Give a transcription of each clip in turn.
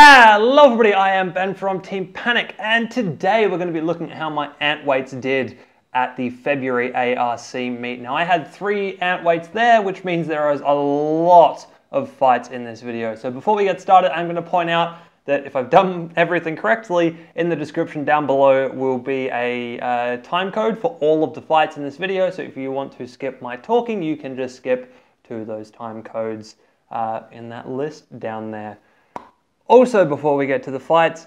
Hello everybody, I am Ben from Team Panic, and today we're going to be looking at how my ant weights did at the February ARC meet. Now I had 3 ant weights there, which means there is a lot of fights in this video. So before we get started, I'm going to point out that if I've done everything correctly, in the description down below will be a time code for all of the fights in this video. So if you want to skip my talking, you can just skip to those time codes in that list down there. Also, before we get to the fights,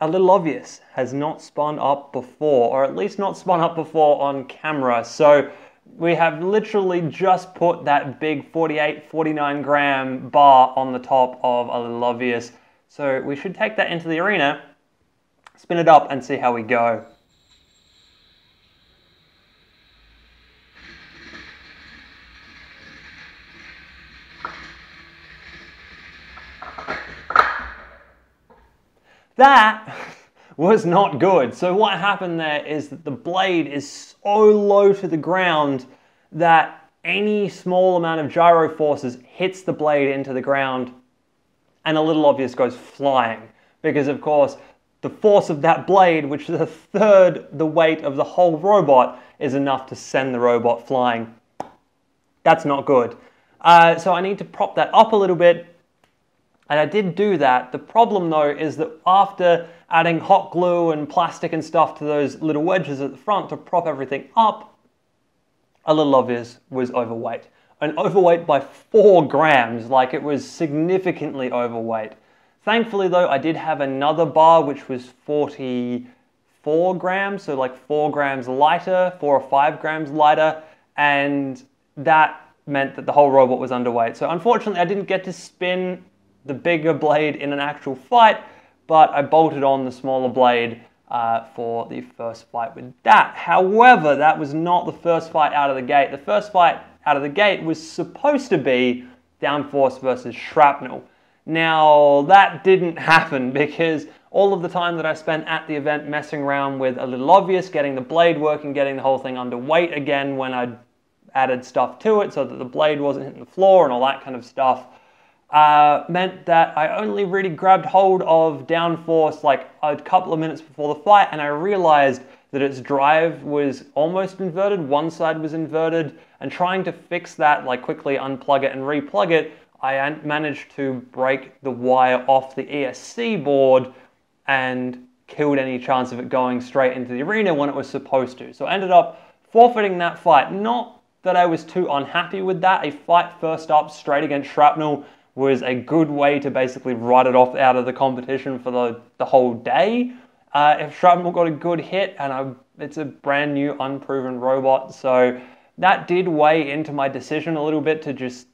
A Little Obvious has not spun up before, or at least not spun up before on camera. So we have literally just put that big 49 gram bar on the top of A Little Obvious. So we should take that into the arena, spin it up and see how we go. That was not good. So what happened there is that the blade is so low to the ground that any small amount of gyro forces hits the blade into the ground and A Little Obvious goes flying. Because of course, the force of that blade, which is 1/3 the weight of the whole robot, is enough to send the robot flying. That's not good. So I need to prop that up a little bit. And I did do that. The problem though is that after adding hot glue and plastic and stuff to those little wedges at the front to prop everything up, A Little Obvious was overweight. And overweight by 4 grams, like it was significantly overweight. Thankfully though, I did have another bar which was 44 grams, so like 4 grams lighter, 4 or 5 grams lighter, and that meant that the whole robot was underweight. So unfortunately I didn't get to spin the bigger blade in an actual fight, but I bolted on the smaller blade for the first fight with that. However, that was not the first fight out of the gate. The first fight out of the gate was supposed to be Downforce versus Shrapnel. Now, that didn't happen because all of the time that I spent at the event messing around with A Little Obvious, getting the blade working, getting the whole thing under weight again when I added stuff to it so that the blade wasn't hitting the floor and all that kind of stuff, meant that I only really grabbed hold of Downforce like a couple of minutes before the fight, and I realized that its drive was almost inverted, one side was inverted, and trying to fix that, like quickly unplug it and replug it, I managed to break the wire off the ESC board and killed any chance of it going straight into the arena when it was supposed to. So I ended up forfeiting that fight. Not that I was too unhappy with that. A fight first up straight against Shrapnel was a good way to basically write it off out of the competition for the whole day. If Shrapnel got a good hit, and it's a brand new unproven robot, so that did weigh into my decision a little bit to just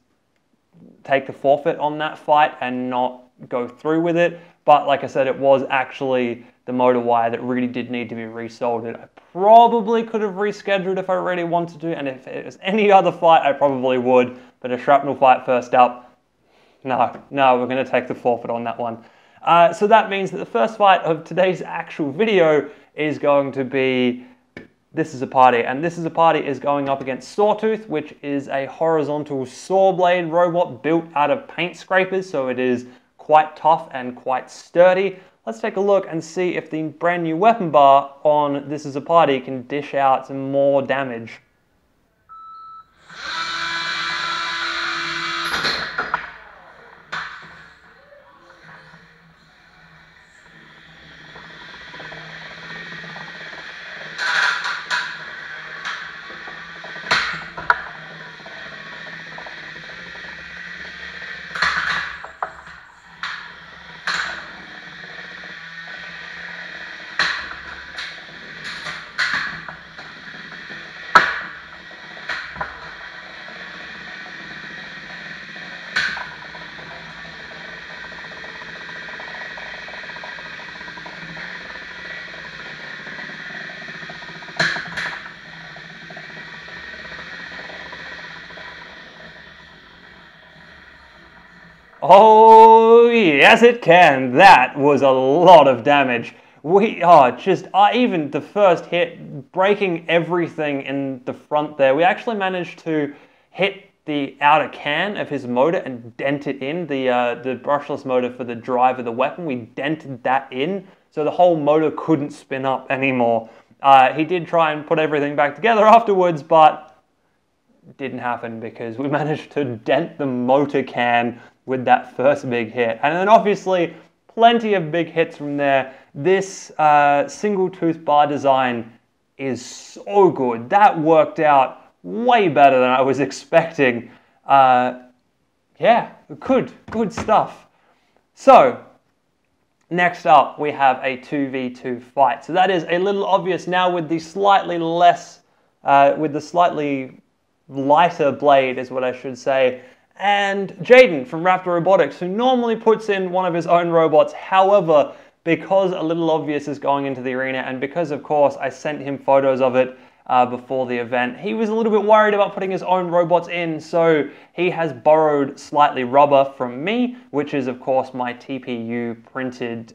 take the forfeit on that fight and not go through with it. But like I said, it was actually the motor wire that really did need to be resoldered. I probably could have rescheduled if I really wanted to, and if it was any other fight, I probably would. But a Shrapnel fight first up, No, we're going to take the forfeit on that one. So that means that the first fight of today's actual video is going to be This Is A Party. And This Is A Party is going up against Sawtooth, which is a horizontal saw blade robot built out of paint scrapers. So it is quite tough and quite sturdy. Let's take a look and see if the brand new weapon bar on This Is A Party can dish out some more damage. Oh, yes it can. That was a lot of damage. We are just, even the first hit, breaking everything in the front there. We actually managed to hit the outer can of his motor and dent it in. The brushless motor for the drive of the weapon, we dented that in, so the whole motor couldn't spin up anymore. He did try and put everything back together afterwards, but didn't happen because we managed to dent the motor can with that first big hit. And then obviously, plenty of big hits from there. This single tooth bar design is so good. That worked out way better than I was expecting. Yeah, good stuff. So, next up we have a 2v2 fight. So that is A Little Obvious now with the slightly less, with the slightly lighter blade is what I should say. And Jaden from Raptor Robotics, who normally puts in one of his own robots. However, because A Little Obvious is going into the arena, and because, of course, I sent him photos of it before the event, he was a little bit worried about putting his own robots in, so he has borrowed Slightly Rubber from me, which is, of course, my TPU-printed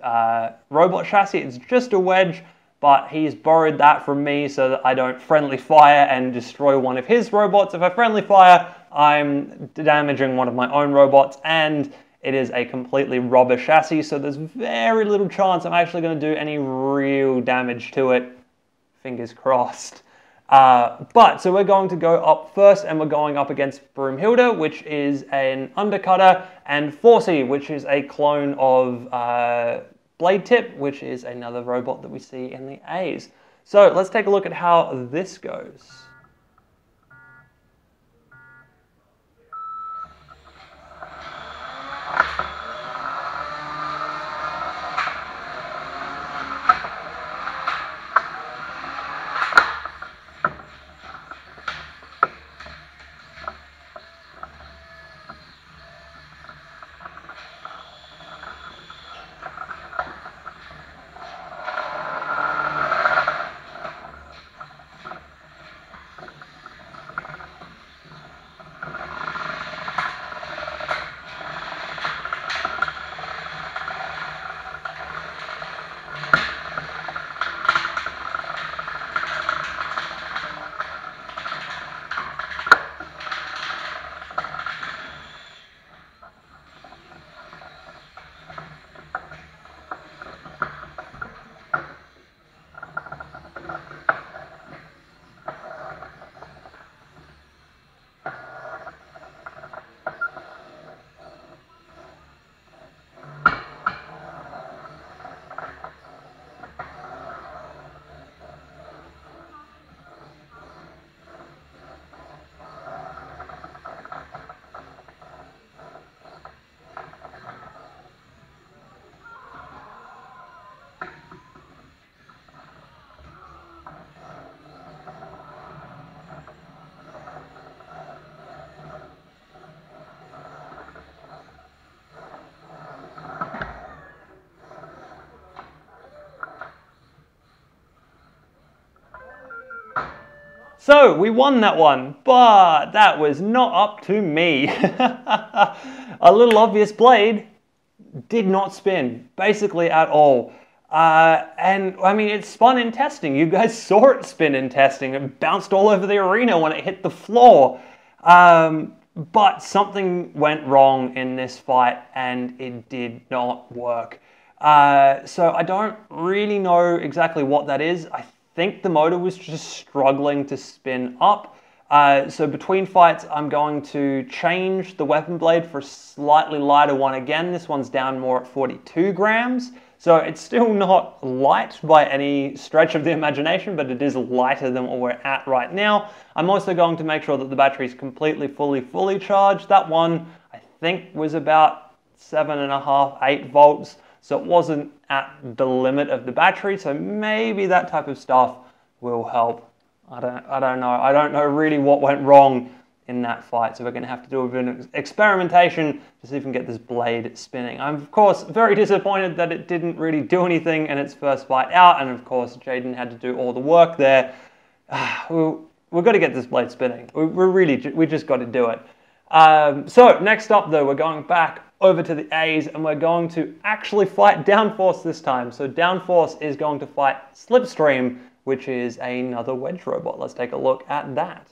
robot chassis. It's just a wedge, but he's borrowed that from me so that I don't friendly fire and destroy one of his robots. If I friendly fire, I'm damaging one of my own robots, and it is a completely rubber chassis, so there's very little chance I'm actually going to do any real damage to it. Fingers crossed. So we're going to go up first, and we're going up against Brunhilde, which is an undercutter, and Forcey, which is a clone of Blade Tip, which is another robot that we see in the A's. So let's take a look at how this goes. So we won that one, but that was not up to me. A Little Obvious blade did not spin, basically at all. And I mean, it spun in testing. You guys saw it spin in testing. It bounced all over the arena when it hit the floor. But something went wrong in this fight and it did not work. So I don't really know exactly what that is. I think the motor was just struggling to spin up. So between fights, I'm going to change the weapon blade for a slightly lighter one again. This one's down more at 42 grams. So it's still not light by any stretch of the imagination, but it is lighter than what we're at right now. I'm also going to make sure that the battery is completely, fully charged. That one, I think, was about 7.5, 8 volts. So it wasn't at the limit of the battery, so maybe that type of stuff will help. I don't know. I don't know really what went wrong in that fight, so we're going to have to do a bit of experimentation to see if we can get this blade spinning. I'm, of course, very disappointed that it didn't really do anything in its first fight out, and, of course, Jaden had to do all the work there. We've got to get this blade spinning. We just got to do it. So next up, though, we're going back over to the A's, and we're going to actually fight Downforce this time. So Downforce is going to fight Slipstream, which is another wedge robot. Let's take a look at that.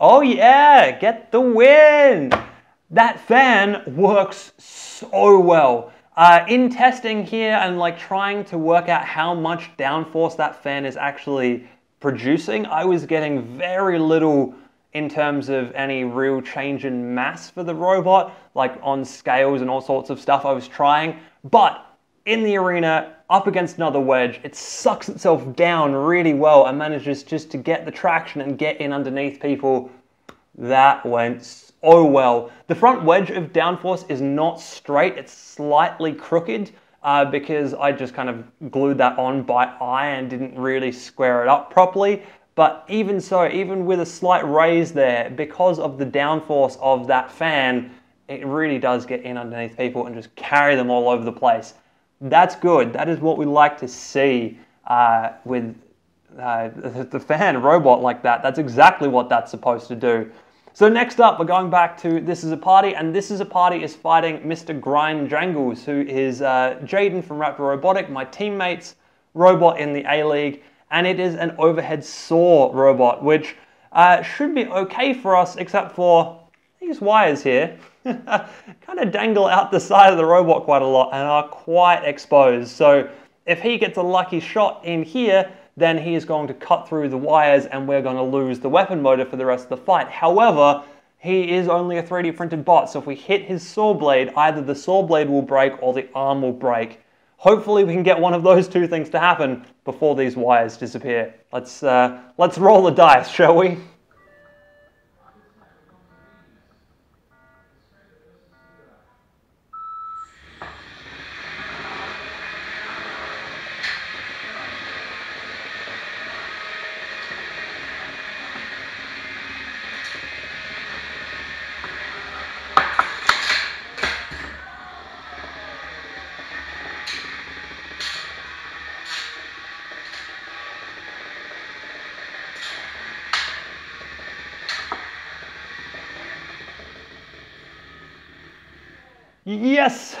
Oh yeah, get the win! That fan works so well. In testing here and like trying to work out how much downforce that fan is actually producing, I was getting very little in terms of any real change in mass for the robot, like on scales and all sorts of stuff I was trying. But in the arena, up against another wedge, it sucks itself down really well and manages just to get the traction and get in underneath people. That went so well. The front wedge of downforce is not straight, it's slightly crooked because I just kind of glued that on by eye and didn't really square it up properly. But even so, even with a slight raise there, because of the downforce of that fan, it really does get in underneath people and just carry them all over the place. That's good. That is what we like to see with the fan robot like that. That's exactly what that's supposed to do. So next up, we're going back to This Is A Party, and This Is A Party is fighting Mr. Grindjangles, who is Jaden from Raptor Robotics, my teammate's robot in the A-League. And it is an overhead saw robot, which should be okay for us, except for these wires here kind of dangle out the side of the robot quite a lot and are quite exposed. So if he gets a lucky shot in here, then he is going to cut through the wires and we're going to lose the weapon motor for the rest of the fight. However, he is only a 3D printed bot, so if we hit his saw blade, either the saw blade will break or the arm will break. Hopefully we can get one of those two things to happen before these wires disappear. Let's roll the dice, shall we? Yes,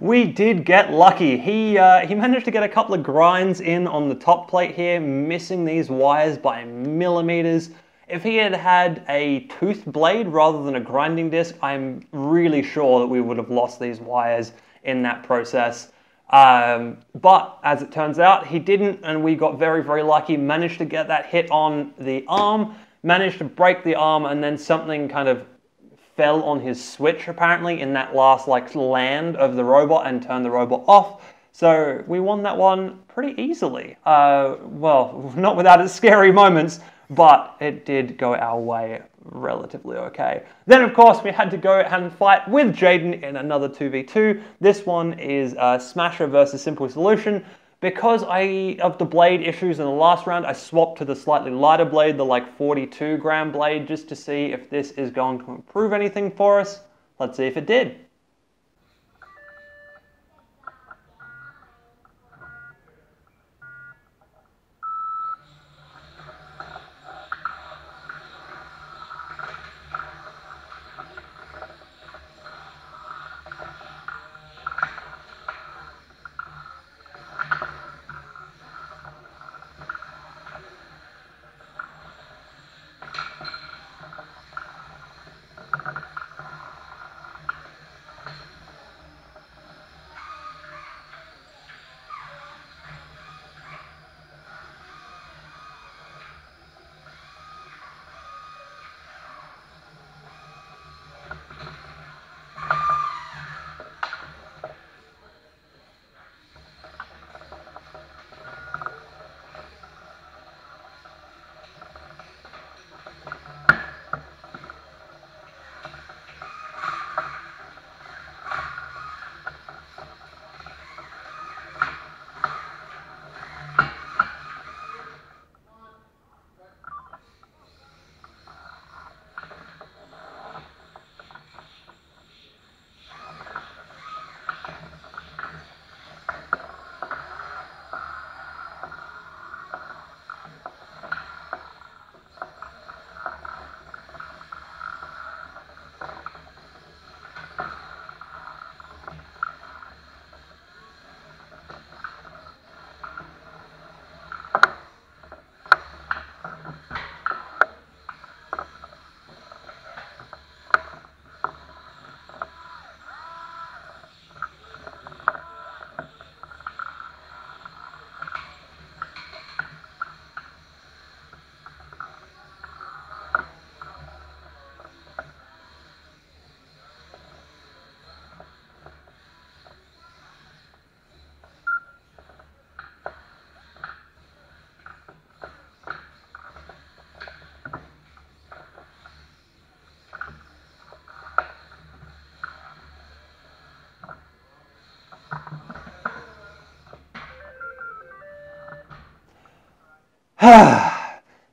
we did get lucky. He managed to get a couple of grinds in on the top plate here, missing these wires by millimeters. If he had had a tooth blade rather than a grinding disc, I'm really sure that we would have lost these wires in that process. But as it turns out, he didn't, and we got very, very lucky, managed to get that hit on the arm, managed to break the arm, and then something kind of fell on his switch apparently in that last like land of the robot and turned the robot off. So we won that one pretty easily. Well, not without its scary moments, but it did go our way relatively okay. Then of course we had to go and fight with Jaden in another 2v2. This one is Smasher versus Simple Solution. Because of the blade issues in the last round, I swapped to the slightly lighter blade, the like 42 gram blade, just to see if this is going to improve anything for us. Let's see if it did.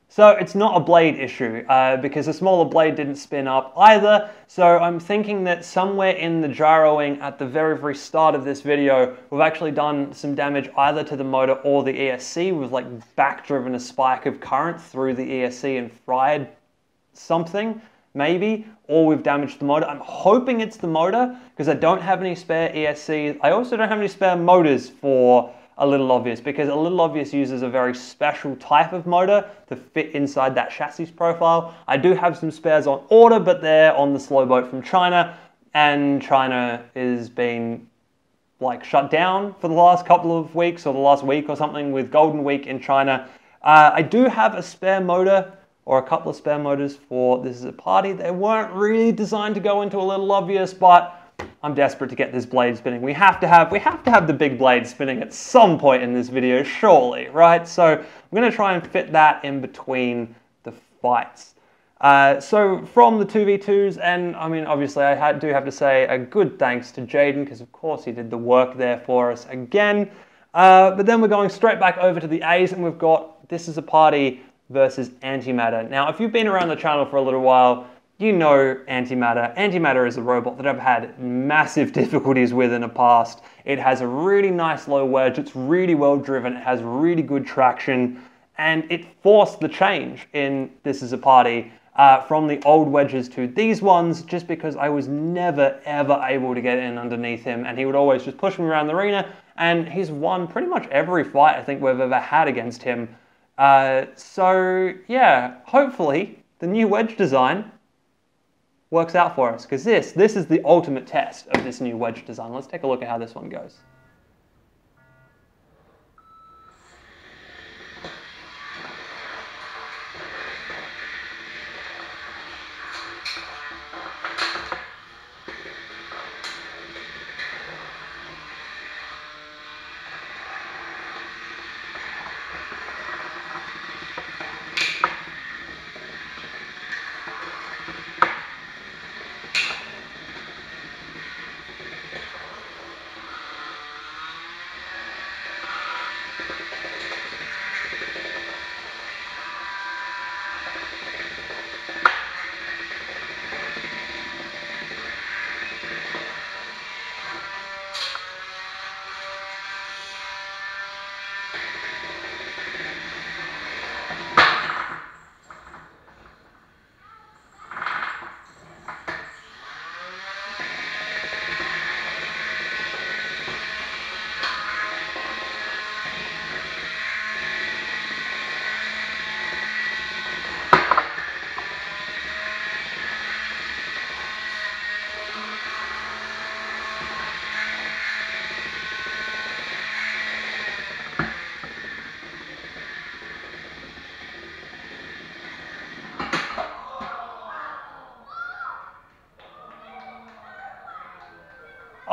So it's not a blade issue because the smaller blade didn't spin up either. So I'm thinking that somewhere in the gyroing at the very, very start of this video, we've actually done some damage either to the motor or the ESC. We've like backdriven a spike of current through the ESC and fried something, maybe, or we've damaged the motor. I'm hoping it's the motor because I don't have any spare ESCs. I also don't have any spare motors for A Little Obvious because A Little Obvious uses a very special type of motor to fit inside that chassis profile. I do have some spares on order, but they're on the slow boat from China, and China has been like shut down for the last couple of weeks or the last week or something with Golden Week in China. I do have a spare motor or a couple of spare motors for This Is A Party. They weren't really designed to go into A Little Obvious, but I'm desperate to get this blade spinning. We have to have the big blade spinning at some point in this video, surely, right? So I'm gonna try and fit that in between the fights. So from the 2v2s, and I mean, obviously I do have to say a good thanks to Jaden, because of course he did the work there for us again. But then we're going straight back over to the A's, and we've got This Is A Party versus Anti-matter. Now, if you've been around the channel for a little while, you know Antimatter. Antimatter is a robot that I've had massive difficulties with in the past. It has a really nice low wedge, it's really well driven, it has really good traction, and it forced the change in This Is A Party from the old wedges to these ones, just because I was never ever able to get in underneath him, and he would always just push me around the arena, and he's won pretty much every fight I think we've ever had against him. So yeah, hopefully the new wedge design works out for us, because this is the ultimate test of this new wedge design. Let's take a look at how this one goes.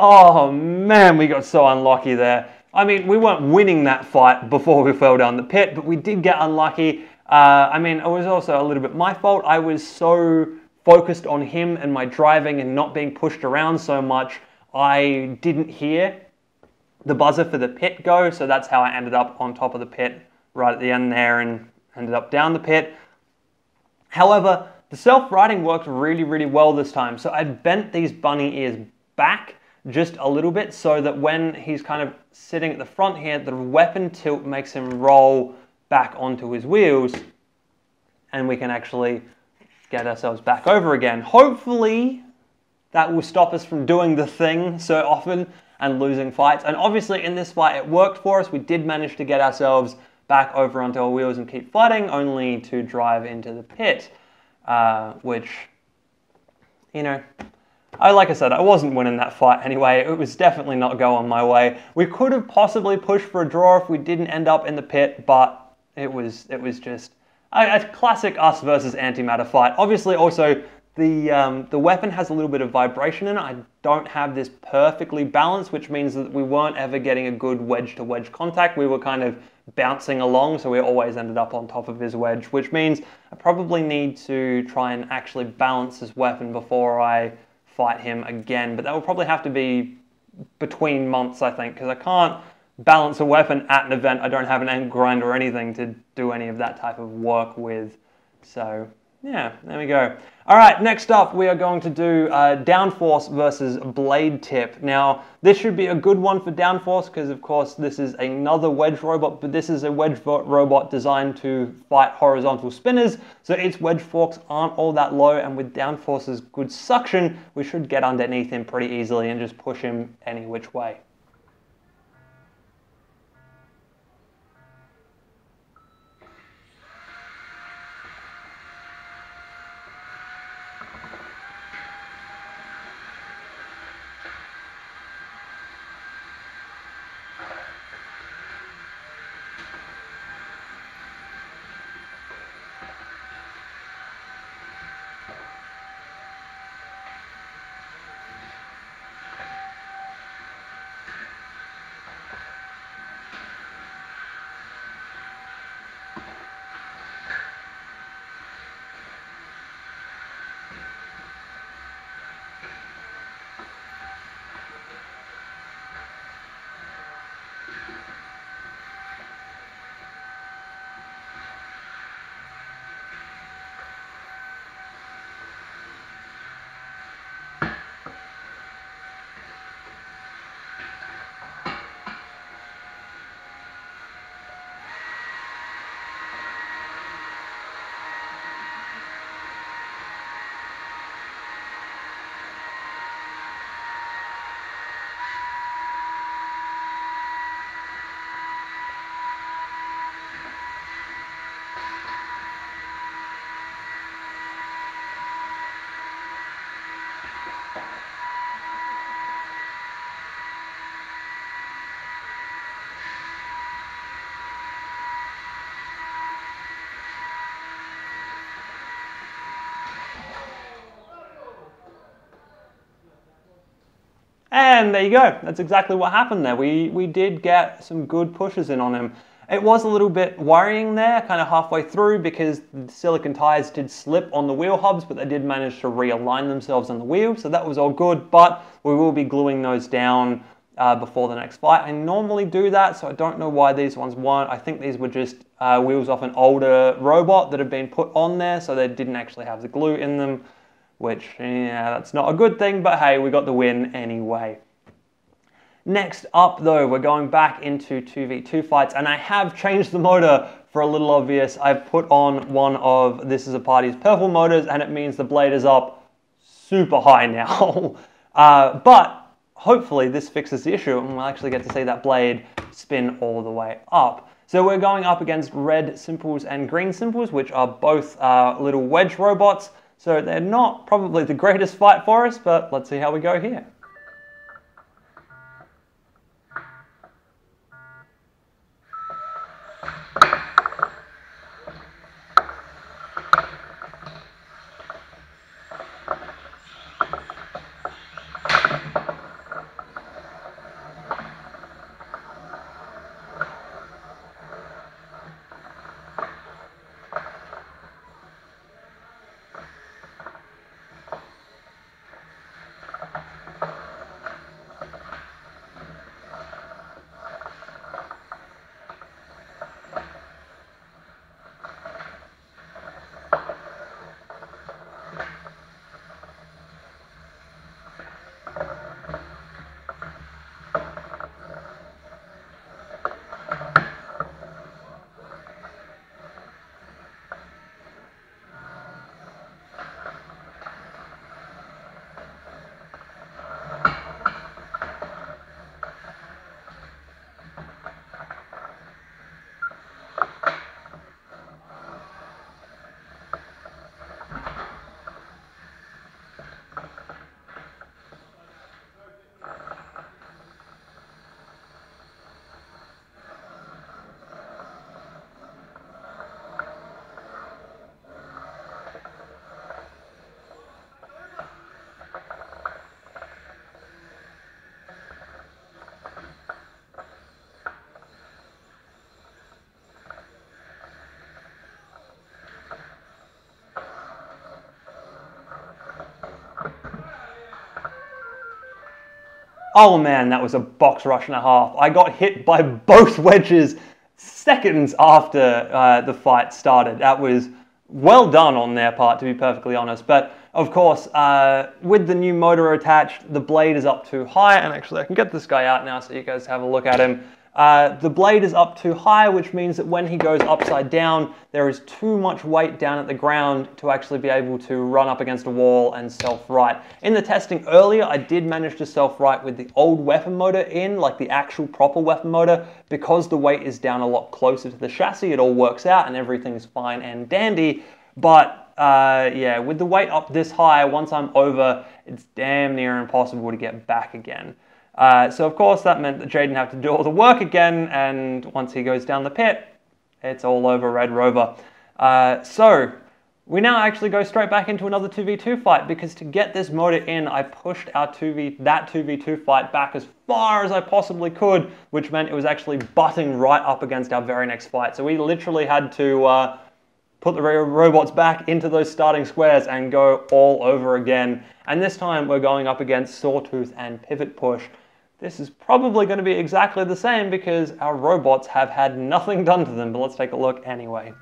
Oh man, we got so unlucky there. I mean, we weren't winning that fight before we fell down the pit, but we did get unlucky. I mean, it was also a little bit my fault. I was so focused on him and my driving and not being pushed around so much, I didn't hear the buzzer for the pit go, so that's how I ended up on top of the pit right at the end there and ended up down the pit. However, the self-righting worked really, really well this time, so I bent these bunny ears back just a little bit so that when he's kind of sitting at the front here, the weapon tilt makes him roll back onto his wheels and we can actually get ourselves back over again. Hopefully that will stop us from doing the thing so often and losing fights. And obviously in this fight, it worked for us. We did manage to get ourselves back over onto our wheels and keep fighting, only to drive into the pit, which, you know, like I said, I wasn't winning that fight anyway. It was definitely not going my way. We could have possibly pushed for a draw if we didn't end up in the pit, but it was just a classic us versus Antimatter fight. Obviously, also the weapon has a little bit of vibration in it. I don't have this perfectly balanced, which means that we weren't ever getting a good wedge-to-wedge contact. We were kind of bouncing along, so we always ended up on top of his wedge, which means I probably need to try and actually balance this weapon before I fight him again, but that will probably have to be between months, I think, because I can't balance a weapon at an event. I don't have an end grind or anything to do any of that type of work with. So yeah, there we go. All right, next up we are going to do Downforce versus Blade Tip. Now, this should be a good one for Downforce because, of course, this is another wedge robot, but this is a wedge robot designed to fight horizontal spinners, so its wedge forks aren't all that low, and with Downforce's good suction, we should get underneath him pretty easily and just push him any which way. And there you go. That's exactly what happened there. We did get some good pushes in on him. It was a little bit worrying there, kind of halfway through, because the silicon tires did slip on the wheel hubs, but they did manage to realign themselves on the wheel, so that was all good, but we will be gluing those down before the next fight. I normally do that, so I don't know why these ones weren't. I think these were just wheels off an older robot that had been put on there, so they didn't actually have the glue in them. Which, yeah, that's not a good thing, but hey, we got the win anyway. Next up, though, we're going back into 2v2 fights, and I have changed the motor for A Little Obvious. I've put on one of This Is A Party's purple motors, and it means the blade is up super high now. But hopefully this fixes the issue, and we'll actually get to see that blade spin all the way up. So we're going up against Red Simples and Green Simples, which are both little wedge robots. So they're not probably the greatest fight for us, but let's see how we go here. Oh man, that was a box rush and a half. I got hit by both wedges seconds after the fight started. That was well done on their part, to be perfectly honest. But of course, with the new motor attached, the blade is up too high. And actually, I can get this guy out now so you guys have a look at him. The blade is up too high, which means that when he goes upside down, there is too much weight down at the ground to actually be able to run up against a wall and self-right. In the testing earlier, I did manage to self-right with the old weapon motor in, like the actual proper weapon motor, because the weight is down a lot closer to the chassis. It all works out and everything's fine and dandy. But yeah, with the weight up this high, once I'm over, it's damn near impossible to get back again. So of course that meant that Jaden had to do all the work again, and once he goes down the pit, it's all over Red Rover. So we now actually go straight back into another 2v2 fight, because to get this motor in, I pushed our 2v2 fight back as far as I possibly could, which meant it was actually butting right up against our very next fight. So we literally had to put the robots back into those starting squares and go all over again. And this time we're going up against Sawtooth and Pivot Push. This is probably going to be exactly the same because our robots have had nothing done to them, but let's take a look anyway.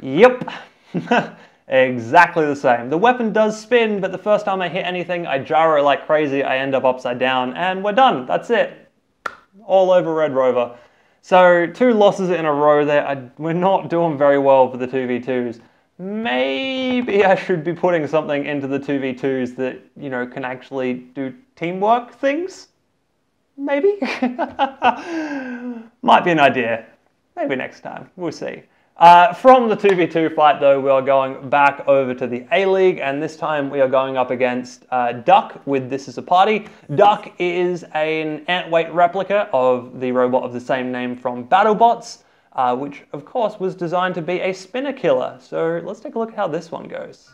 Yep, exactly the same. The weapon does spin, but the first time I hit anything, I gyro like crazy, I end up upside down, and we're done, that's it. All over Red Rover. So, two losses in a row there. We're not doing very well for the 2v2s. Maybe I should be putting something into the 2v2s that, you know, can actually do teamwork things? Maybe? Might be an idea. Maybe next time, we'll see. From the 2v2 fight though, we are going back over to the A-League, and this time we are going up against Duck with This Is A Party. Duck is an Antweight replica of the robot of the same name from BattleBots, which of course was designed to be a spinner killer. So let's take a look at how this one goes.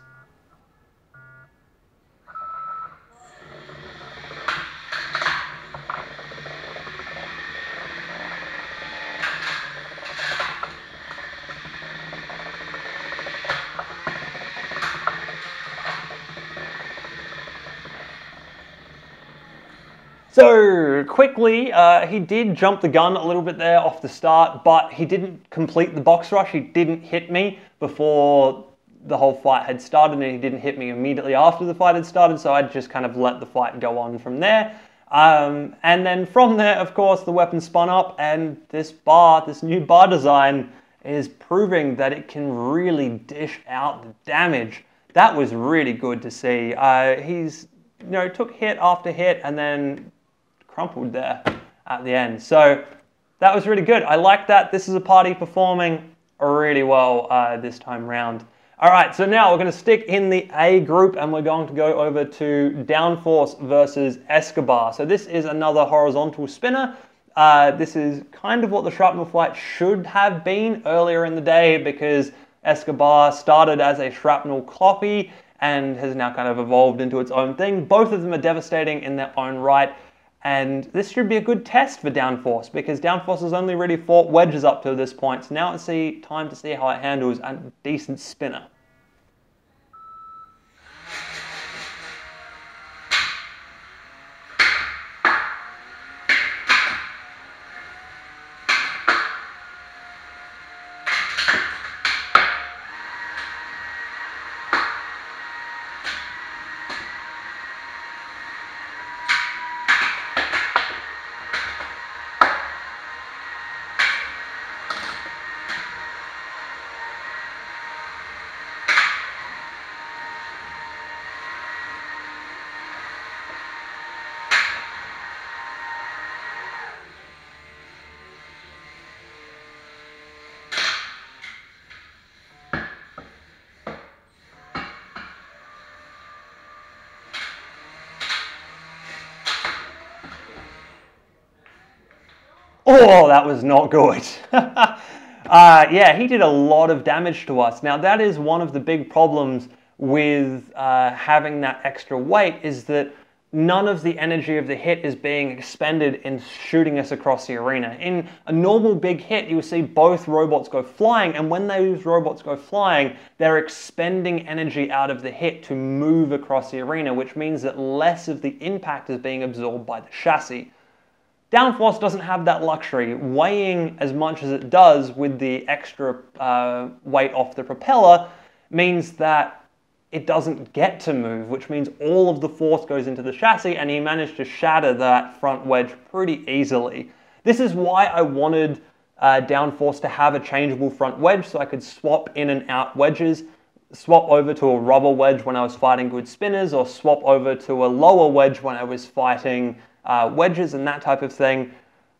So quickly, he did jump the gun a little bit there off the start, but he didn't complete the box rush. He didn't hit me before the whole fight had started, and he didn't hit me immediately after the fight had started, so I just kind of let the fight go on from there. And then from there, of course, the weapon spun up, and this new bar design is proving that it can really dish out the damage. That was really good to see. He's, you know, took hit after hit, and then crumpled there at the end. So that was really good. I like that. This Is A Party performing really well this time round. All right, so now we're going to stick in the A group and we're going to go over to Downforce versus Escobar. So this is another horizontal spinner. This is kind of what the Shrapnel fight should have been earlier in the day, because Escobar started as a Shrapnel cloppy and has now kind of evolved into its own thing. Both of them are devastating in their own right, and this should be a good test for Downforce, because Downforce has only really fought wedges up to this point, so now it's time to see how it handles a decent spinner. Oh, that was not good. Yeah, he did a lot of damage to us. Now, that is one of the big problems with having that extra weight, is that none of the energy of the hit is being expended in shooting us across the arena. In a normal big hit, you'll see both robots go flying, and when those robots go flying, they're expending energy out of the hit to move across the arena, which means that less of the impact is being absorbed by the chassis. Downforce doesn't have that luxury. Weighing as much as it does with the extra weight off the propeller means that it doesn't get to move, which means all of the force goes into the chassis, and he managed to shatter that front wedge pretty easily. This is why I wanted Downforce to have a changeable front wedge, so I could swap in and out wedges, swap over to a rubber wedge when I was fighting good spinners, or swap over to a lower wedge when I was fighting wedges and that type of thing.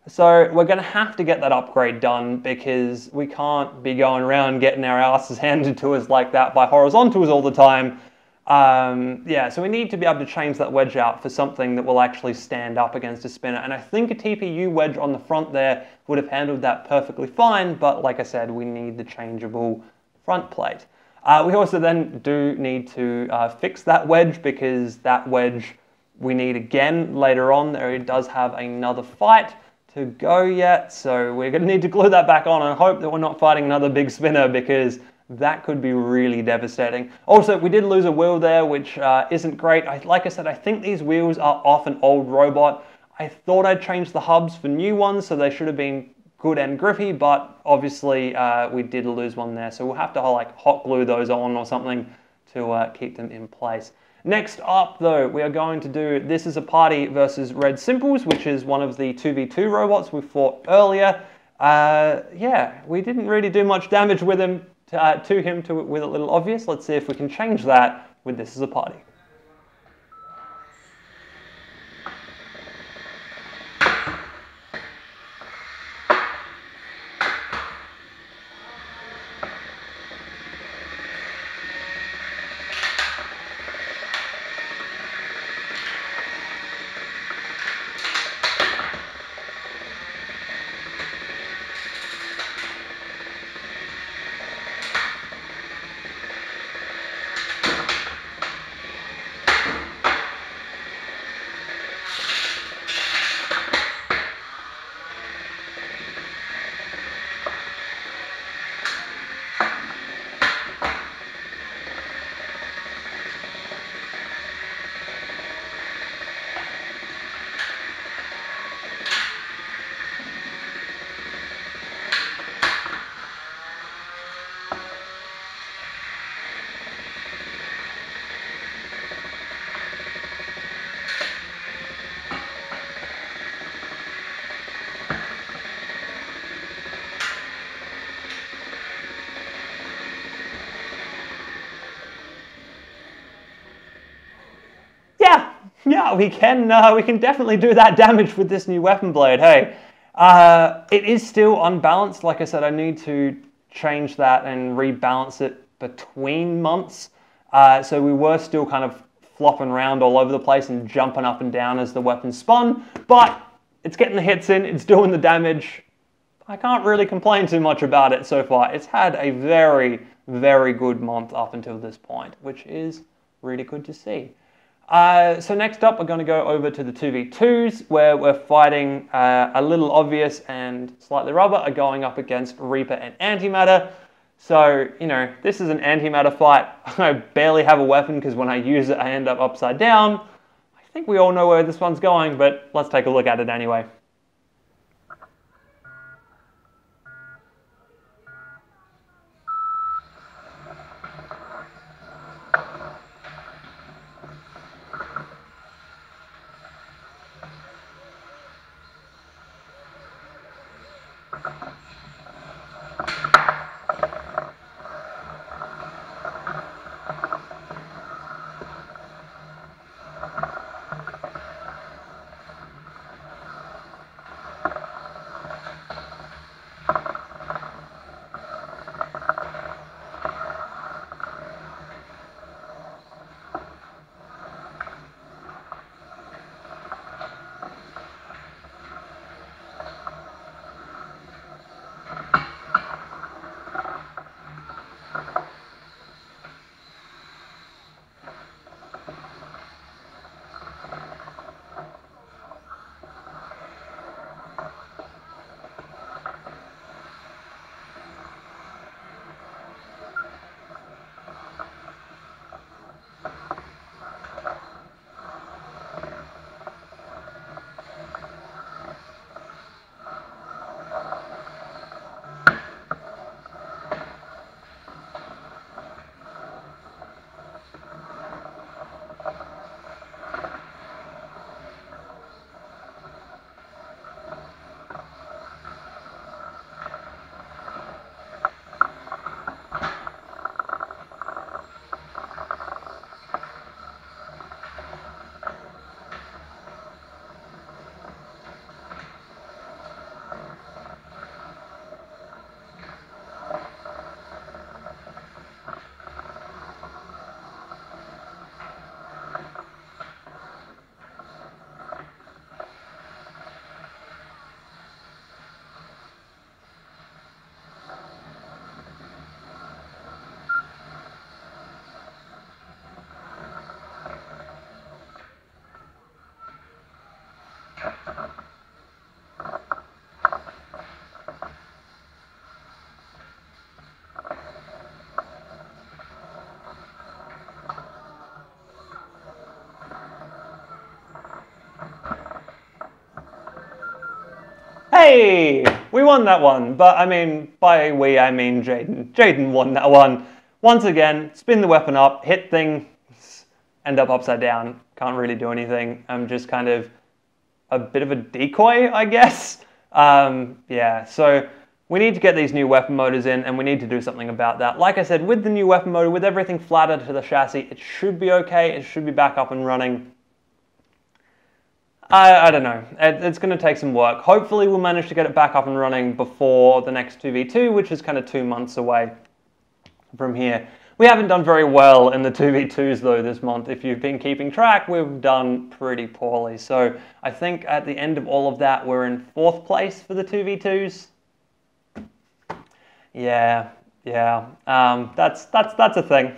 So we're going to have to get that upgrade done, because we can't be going around getting our asses handed to us like that by horizontals all the time. Yeah, so we need to be able to change that wedge out for something that will actually stand up against a spinner, and I think a TPU wedge on the front there would have handled that perfectly fine, but like I said, we need the changeable front plate. We also then do need to fix that wedge, because that wedge we need again later on. There it does have another fight to go yet, so we're going to need to glue that back on and hope that we're not fighting another big spinner, because that could be really devastating. Also, we did lose a wheel there, which isn't great. Like I said, I think these wheels are off an old robot. I thought I'd change the hubs for new ones, so they should have been good and grippy, but obviously we did lose one there, so we'll have to like hot glue those on or something to keep them in place. Next up, though, we are going to do This Is A Party versus Red Simples, which is one of the 2v2 robots we fought earlier. Yeah, we didn't really do much damage with him with A Little Obvious. Let's see if we can change that with This Is A Party. Yeah, we can definitely do that damage with this new weapon blade, hey. It is still unbalanced. Like I said, I need to change that and rebalance it between months. So we were still kind of flopping around all over the place and jumping up and down as the weapon spun, but it's getting the hits in, it's doing the damage. I can't really complain too much about it so far. It's had a very, very good month up until this point, which is really good to see. So next up, we're going to go over to the 2v2s, where we're fighting A Little Obvious and Slightly Rubber are going up against Reaper and Anti-matter. So, you know, this is an Anti-matter fight. I barely have a weapon because when I use it, I end up upside down. I think we all know where this one's going, but let's take a look at it anyway. Hey, we won that one, but I mean, by we, I mean Jaden. Jaden won that one. Once again, spin the weapon up, hit things, end up upside down. Can't really do anything. I'm just kind of a bit of a decoy, I guess. Yeah, so we need to get these new weapon motors in and we need to do something about that. Like I said, with the new weapon motor, with everything flattered to the chassis, it should be okay. It should be back up and running. I don't know, it's going to take some work. Hopefully we'll manage to get it back up and running before the next 2v2, which is kind of 2 months away from here. We haven't done very well in the 2v2s though this month. If you've been keeping track, we've done pretty poorly. So I think at the end of all of that, we're in 4th place for the 2v2s. Yeah, that's a thing.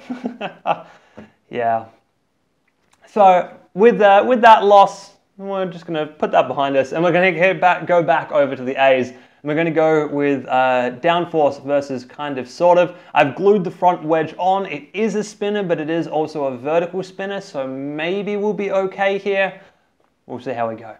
Yeah. So with that loss, we're just going to put that behind us and we're going to go back over to the A's. And we're going to go with Downforce versus Kinda Sorta. I've glued the front wedge on. It is a spinner, but it is also a vertical spinner, so maybe we'll be okay here. We'll see how we go.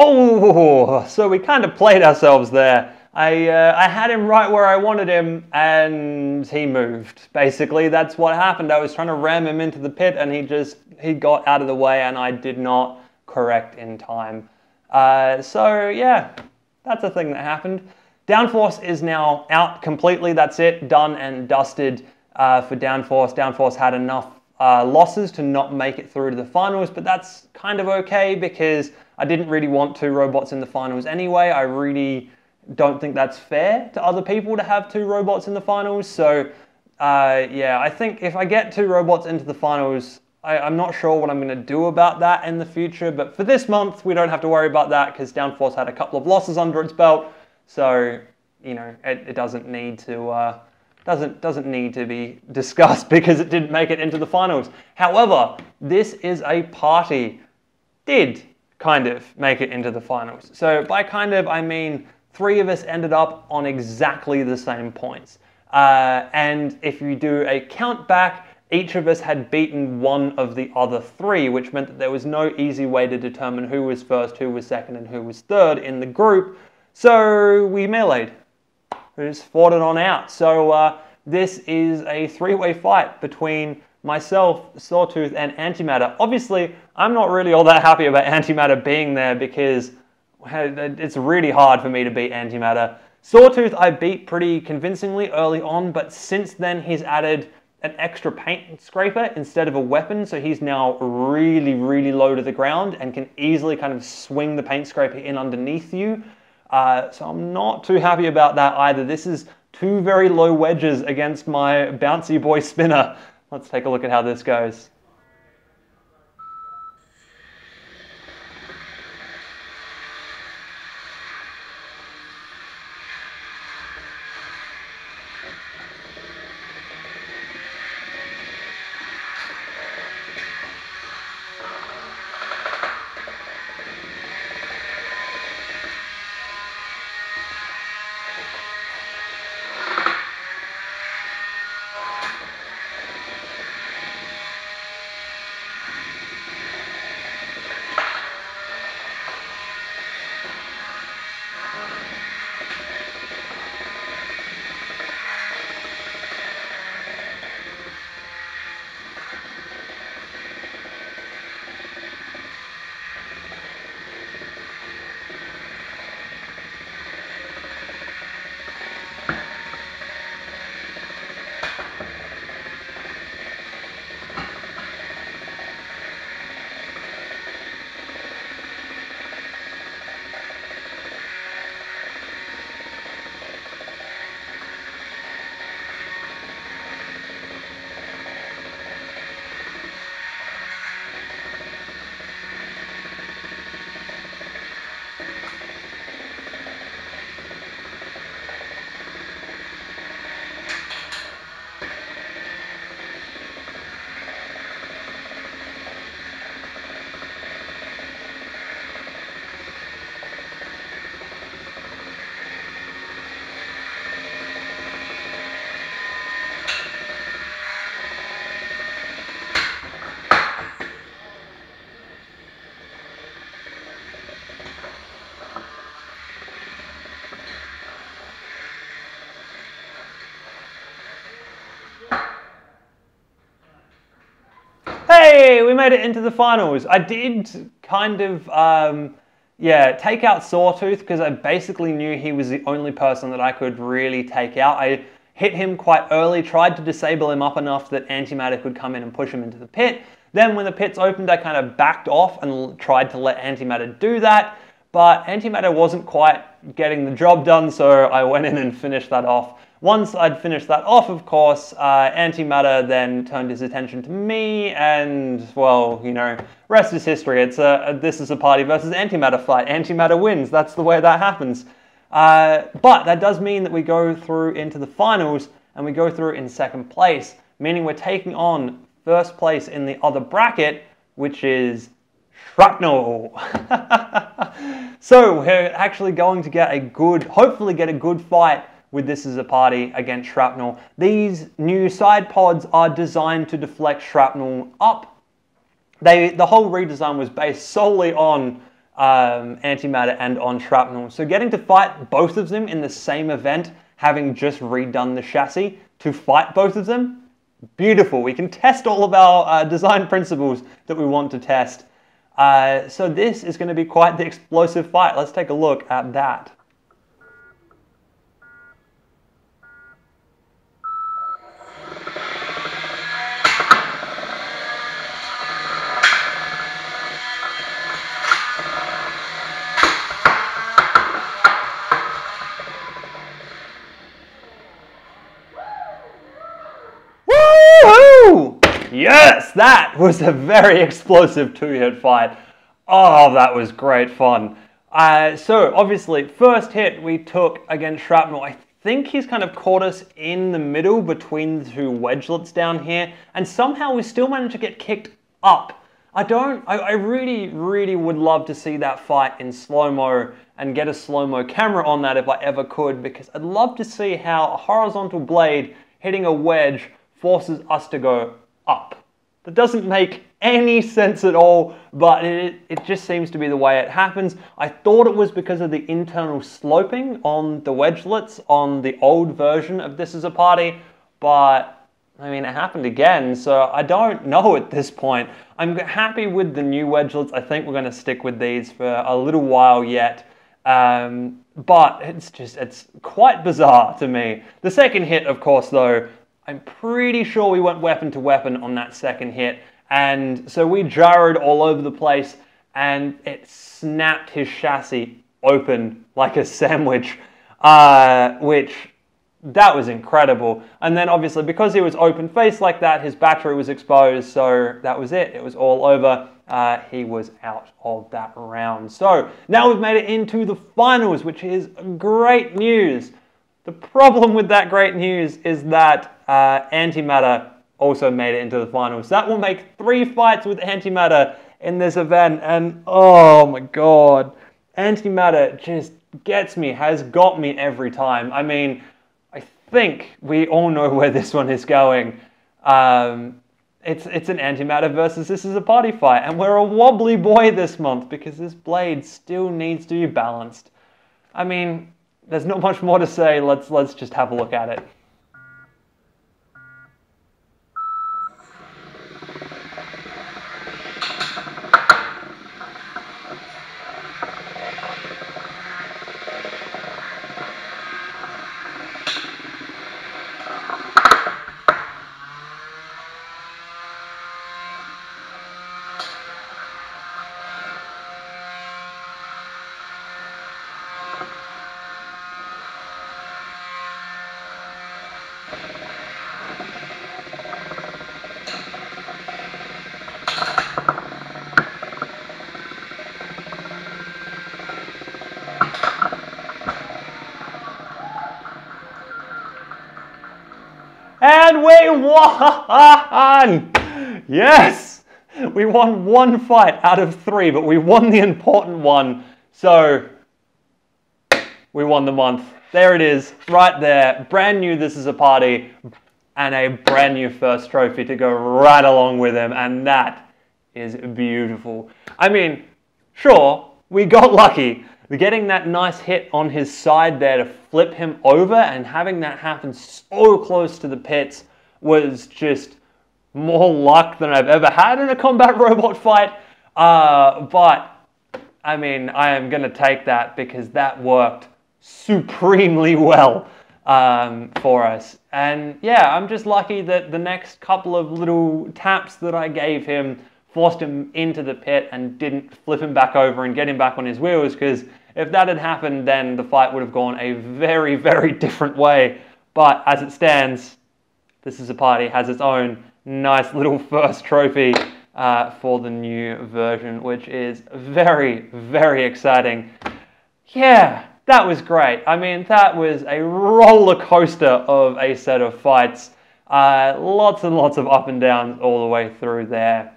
Oh, so we kind of played ourselves there. I had him right where I wanted him and he moved. Basically, that's what happened. I was trying to ram him into the pit and he got out of the way and I did not correct in time. So yeah, that's a thing that happened. Downforce is now out completely. That's it, done and dusted for Downforce. Downforce had enough losses to not make it through to the finals, but that's kind of okay because I didn't really want two robots in the finals anyway. I really don't think that's fair to other people to have two robots in the finals. So yeah, I think if I get two robots into the finals, I'm not sure what I'm going to do about that in the future. But for this month, we don't have to worry about that because Downforce had a couple of losses under its belt. So, you know, it doesn't need to doesn't need to be discussed because it didn't make it into the finals. However, This Is A Party did kind of make it into the finals. So by kind of, I mean, three of us ended up on exactly the same points. And if you do a count back, each of us had beaten one of the other three, which meant that there was no easy way to determine who was first, who was second, and who was third in the group. So we meleeed. We just fought it on out. So this is a three-way fight between myself, Sawtooth, and Antimatter. Obviously, I'm not really all that happy about Antimatter being there because it's really hard for me to beat Antimatter. Sawtooth I beat pretty convincingly early on, but since then he's added an extra paint scraper instead of a weapon, so he's now really, really low to the ground and can easily kind of swing the paint scraper in underneath you. So I'm not too happy about that either. This is two very low wedges against my bouncy boy spinner. Let's take a look at how this goes. Hey, we made it into the finals. I did kind of, yeah, take out Sawtooth because I basically knew he was the only person that I could really take out. I hit him quite early, tried to disable him up enough that Antimatter could come in and push him into the pit. Then when the pits opened, I kind of backed off and tried to let Antimatter do that. But Antimatter wasn't quite getting the job done, so I went in and finished that off. Once I'd finished that off, of course, Antimatter then turned his attention to me, and, well, you know, rest is history. It's This Is A Party versus Antimatter fight. Antimatter wins. That's the way that happens. But that does mean that we go through into the finals, and we go through in second place, meaning we're taking on first place in the other bracket, which is Shrapnel. So we're actually going to get a good, hopefully get a good fight with This Is A Party against Shrapnel. These new side pods are designed to deflect Shrapnel up. The whole redesign was based solely on Antimatter and on Shrapnel. So getting to fight both of them in the same event, having just redone the chassis to fight both of them, beautiful. We can test all of our design principles that we want to test. So this is going to be quite the explosive fight. Let's take a look at that. Yes, that was a very explosive two-hit fight. Oh, that was great fun. So obviously, first hit we took against Shrapnel. I think he's kind of caught us in the middle between the two wedgelets down here, and somehow we still managed to get kicked up. I really, really would love to see that fight in slow-mo and get a slow-mo camera on that if I ever could, because I'd love to see how a horizontal blade hitting a wedge forces us to go up. That doesn't make any sense at all, but it just seems to be the way it happens. I thought it was because of the internal sloping on the wedgelets on the old version of This Is A Party, but I mean, it happened again, so I don't know at this point. I'm happy with the new wedgelets. I think we're going to stick with these for a little while yet. But it's quite bizarre to me. The second hit, of course, though, I'm pretty sure we went weapon to weapon on that second hit, and so we gyroed all over the place and it snapped his chassis open like a sandwich, that was incredible. And then obviously because he was open faced like that, his battery was exposed, so that was it. It was all over. He was out of that round. So now we've made it into the finals, which is great news. The problem with that great news is that Antimatter also made it into the finals. That will make 3 fights with Antimatter in this event, and oh my god, Antimatter just gets me, has got me every time. I mean, I think we all know where this one is going. It's an Antimatter versus This Is A Party fight, and we're a wobbly boy this month because this blade still needs to be balanced. I mean, there's not much more to say. Let's just have a look at it. And we won! Yes! We won 1 fight out of 3, but we won the important one. So, we won the month. There it is, right there. Brand new This Is A Party, and a brand new first trophy to go right along with him. And that is beautiful. I mean, sure, we got lucky. Getting that nice hit on his side there to flip him over and having that happen so close to the pits was just more luck than I've ever had in a combat robot fight. But, I mean, I am going to take that because that worked supremely well for us. And yeah, I'm just lucky that the next couple of little taps that I gave him forced him into the pit and didn't flip him back over and get him back on his wheels, because if that had happened, then the fight would have gone a very, very different way. But as it stands, This Is A Party has its own nice little first trophy for the new version, which is very, very exciting. Yeah, that was great. I mean, that was a roller coaster of a set of fights. Lots and lots of up and downs all the way through there.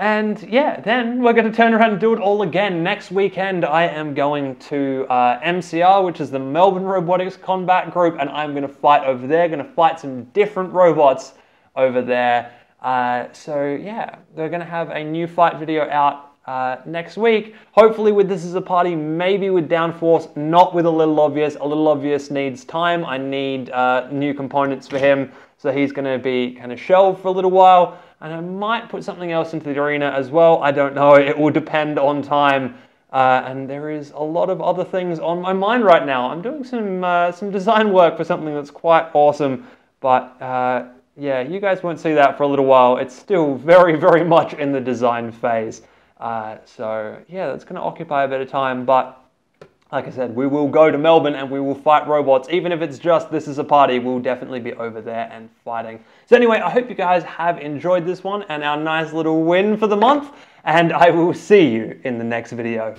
And yeah, then we're going to turn around and do it all again. Next weekend, I am going to MCR, which is the Melbourne Robotics Combat Group, and I'm going to fight over there, going to fight some different robots over there. So yeah, we're going to have a new fight video out next week. Hopefully with This Is A Party, maybe with Downforce, not with A Little Obvious. A Little Obvious needs time. I need new components for him. So he's going to be kind of shelved for a little while. And I might put something else into the arena as well. I don't know. It will depend on time. And there is a lot of other things on my mind right now. I'm doing some design work for something that's quite awesome. But yeah, you guys won't see that for a little while. It's still very, very much in the design phase. So yeah, that's going to occupy a bit of time. But like I said, we will go to Melbourne and we will fight robots. Even if it's just This Is A Party, we'll definitely be over there and fighting. So anyway, I hope you guys have enjoyed this one and our nice little win for the month. And I will see you in the next video.